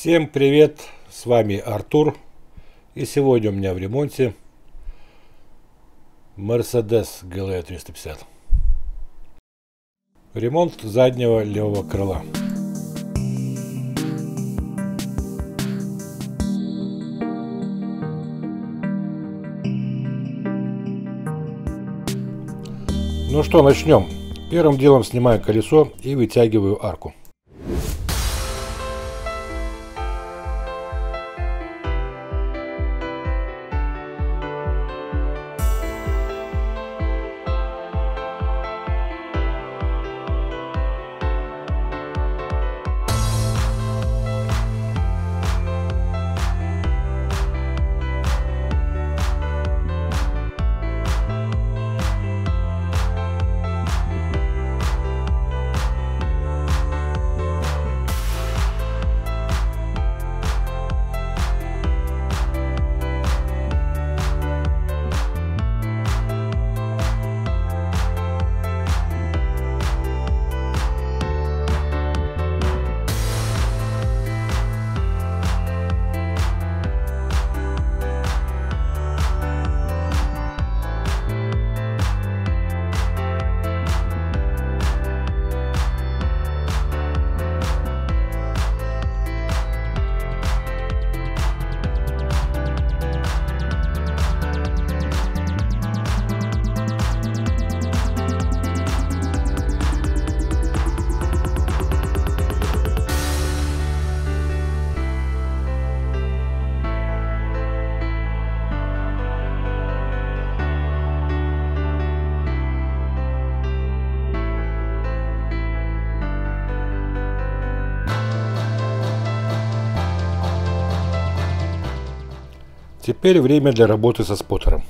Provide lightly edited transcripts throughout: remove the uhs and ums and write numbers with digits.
Всем привет, с вами Артур, и сегодня у меня в ремонте Mercedes GLA 350. Ремонт заднего левого крыла. Ну что, начнем. Первым делом снимаю колесо и вытягиваю арку. Теперь время для работы со споттером.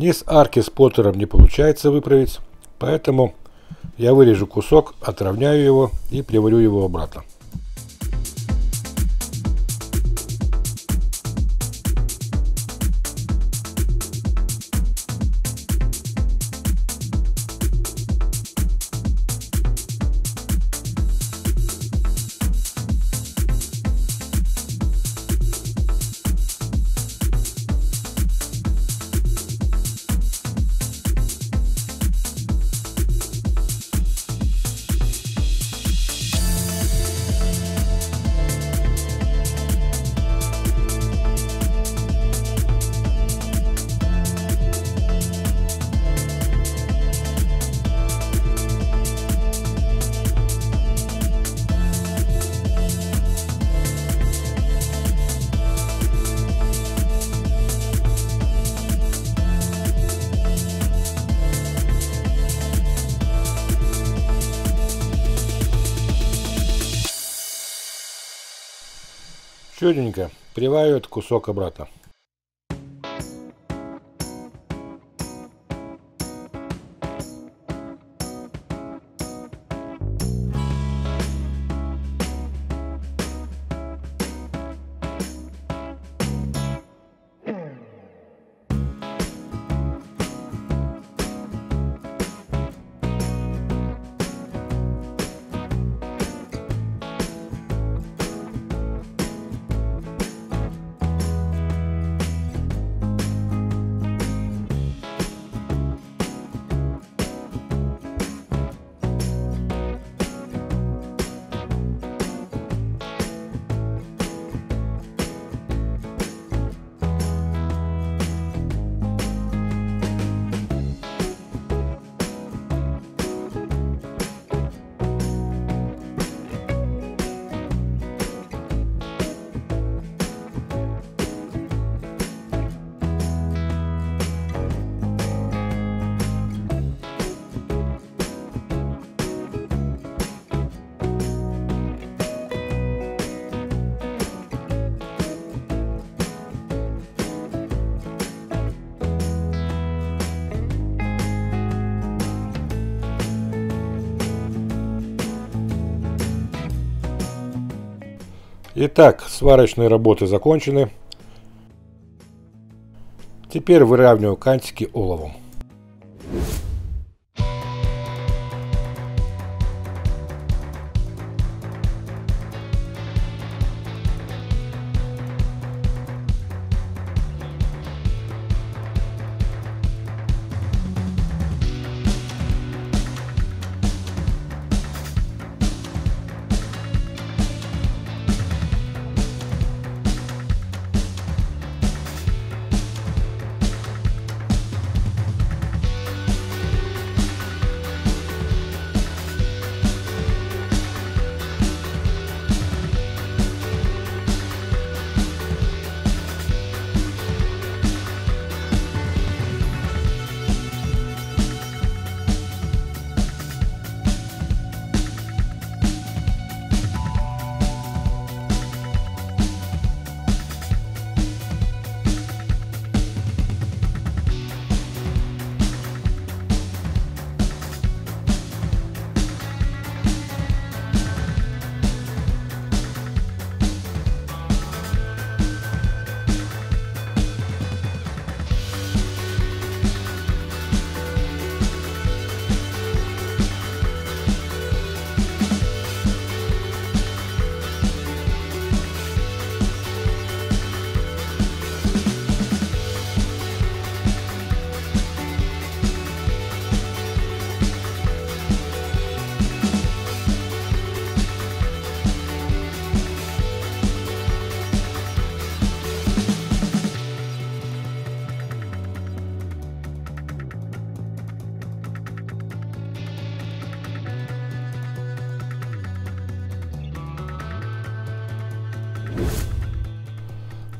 Низ арки споттером не получается выправить, поэтому я вырежу кусок, отровняю его и приварю его обратно. Чётенько привариваю этот кусок обратно. Итак, сварочные работы закончены. Теперь выравниваю кантики оловом.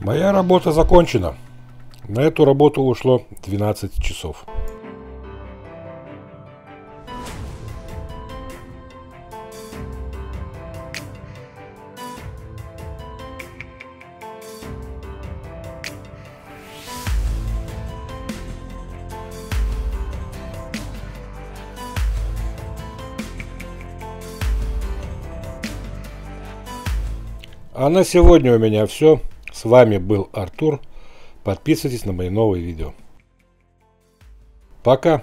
Моя работа закончена. На эту работу ушло 12 часов. А на сегодня у меня все. С вами был Артур. Подписывайтесь на мои новые видео. Пока!